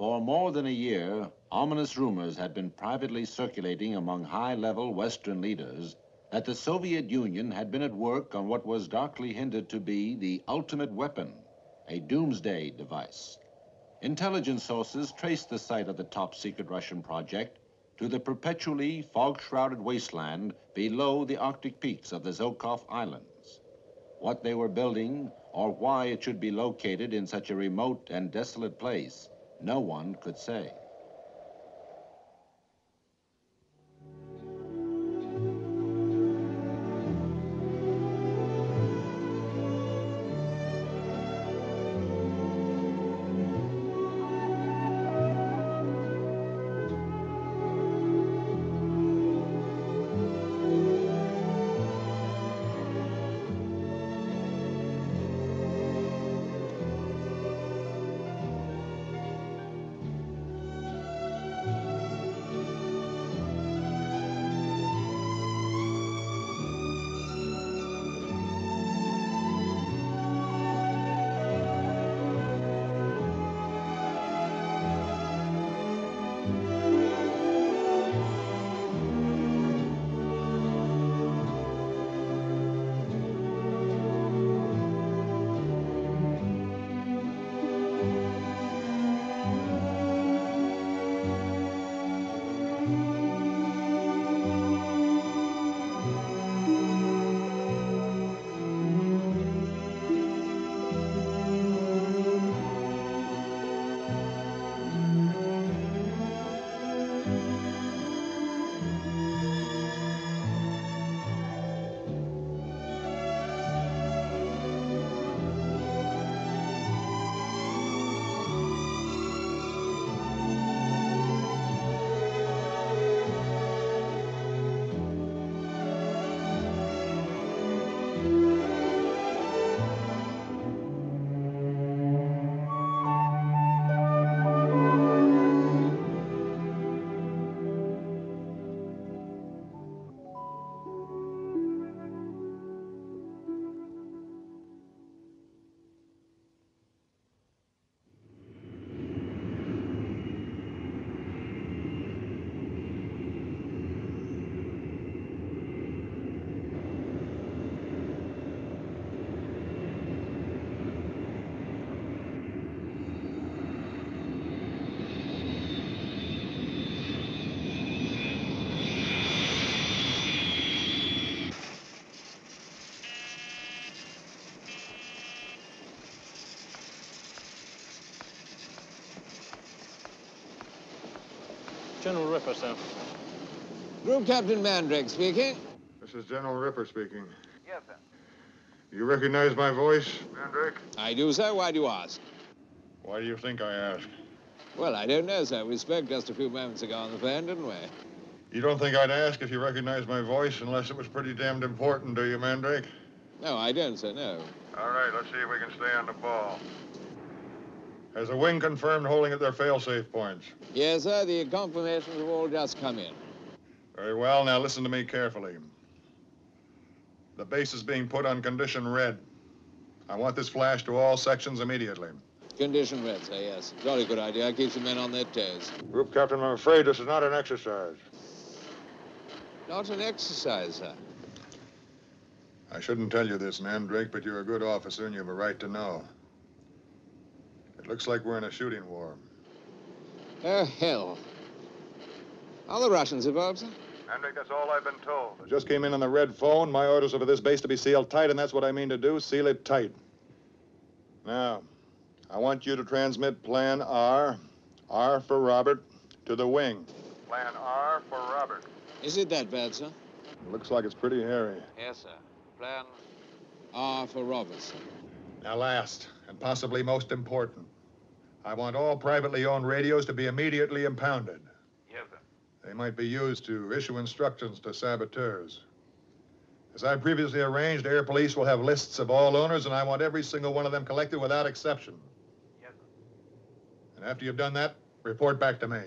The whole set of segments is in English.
For more than a year, ominous rumors had been privately circulating among high-level Western leaders that the Soviet Union had been at work on what was darkly hinted to be the ultimate weapon, a doomsday device. Intelligence sources traced the site of the top-secret Russian project to the perpetually fog-shrouded wasteland below the Arctic peaks of the Zokkov Islands. What they were building, or why it should be located in such a remote and desolate place, no one could say. General Ripper, sir. Group Captain Mandrake speaking. This is General Ripper speaking. Yes, sir. You recognize my voice, Mandrake? I do, sir. Why do you ask? Why do you think I ask? Well, I don't know, sir. We spoke just a few moments ago on the phone, didn't we? You don't think I'd ask if you recognized my voice unless it was pretty damned important, do you, Mandrake? No, I don't, sir, no. All right, let's see if we can stay on the ball. Has the wing confirmed holding at their fail-safe points? Yes, sir. The confirmations have all just come in. Very well. Now, listen to me carefully. The base is being put on condition red. I want this flash to all sections immediately. Condition red, sir, yes. Jolly good idea. Keeps the men on their toes. Group Captain, I'm afraid this is not an exercise. Not an exercise, sir? I shouldn't tell you this, Mandrake, but you're a good officer and you have a right to know. It looks like we're in a shooting war. Oh, hell. Are the Russians involved, sir? Mandrake, that's all I've been told. I just came in on the red phone. My orders are for this base to be sealed tight, and that's what I mean to do, seal it tight. Now, I want you to transmit Plan R, R for Robert, to the wing. Plan R for Robert. Is it that bad, sir? It looks like it's pretty hairy. Yes, sir. Plan R for Robert, sir. Now, last, and possibly most important, I want all privately owned radios to be immediately impounded. Yes, sir. They might be used to issue instructions to saboteurs. As I previously arranged, Air Police will have lists of all owners, and I want every single one of them collected without exception. Yes, sir. And after you've done that, report back to me.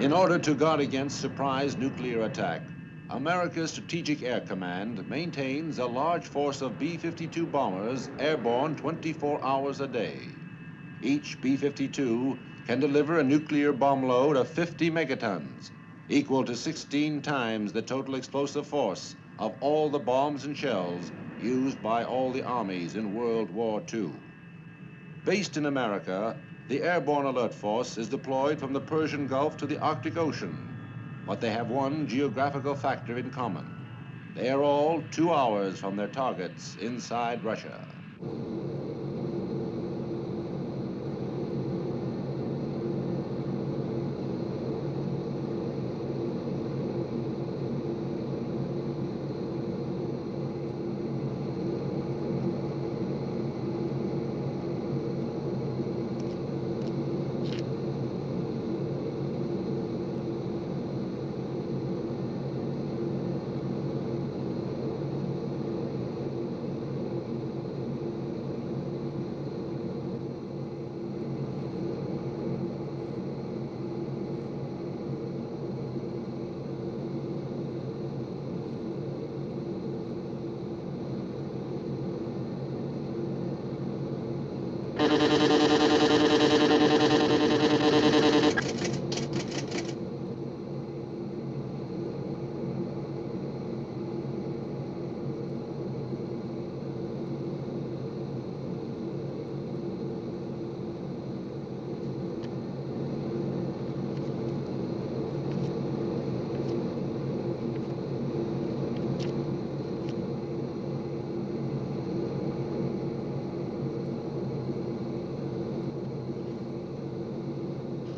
In order to guard against surprise nuclear attack, America's Strategic Air Command maintains a large force of B-52 bombers airborne 24 hours a day. Each B-52 can deliver a nuclear bomb load of 50 megatons, equal to 16 times the total explosive force of all the bombs and shells used by all the armies in World War II. Based in America, the Airborne Alert Force is deployed from the Persian Gulf to the Arctic Ocean, but they have one geographical factor in common. They are all 2 hours from their targets inside Russia.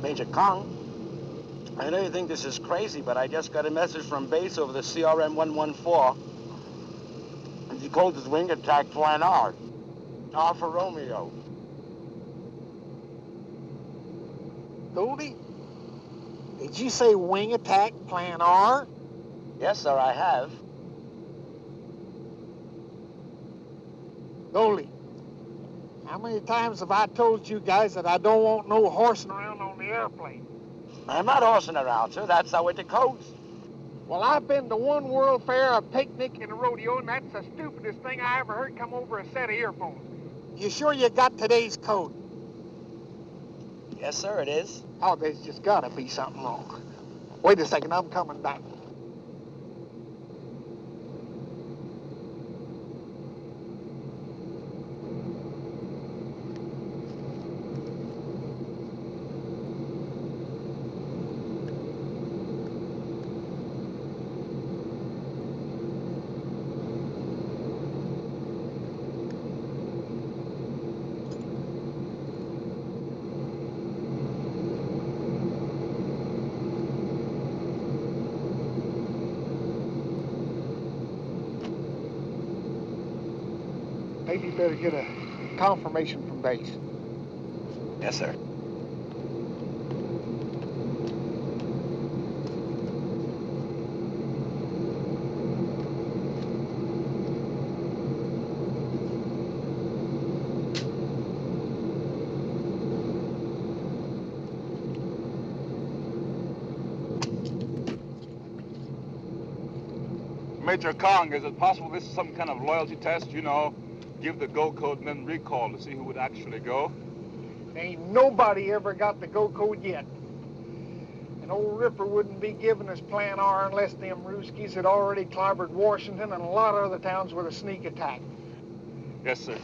Major Kong, I know you think this is crazy, but I just got a message from base over the CRM-114. He called his wing attack Plan R. R for Romeo. Goldie, did you say wing attack Plan R? Yes, sir, I have. Goldie, how many times have I told you guys that I don't want no horsing around on the airplane? I'm not horsing around, sir. That's how it decodes. Well, I've been to one World Fair, a picnic, and a rodeo, and that's the stupidest thing I ever heard come over a set of earphones. You sure you got today's code? Yes, sir, it is. Oh, there's just gotta be something wrong. Wait a second, I'm coming back. Maybe you better get a confirmation from base. Yes, sir. Major Kong, is it possible this is some kind of loyalty test, you know? Give the go code and then recall to see who would actually go. Ain't nobody ever got the go code yet. And old Ripper wouldn't be giving us Plan R unless them Ruskies had already clobbered Washington and a lot of other towns with a sneak attack. Yes, sir.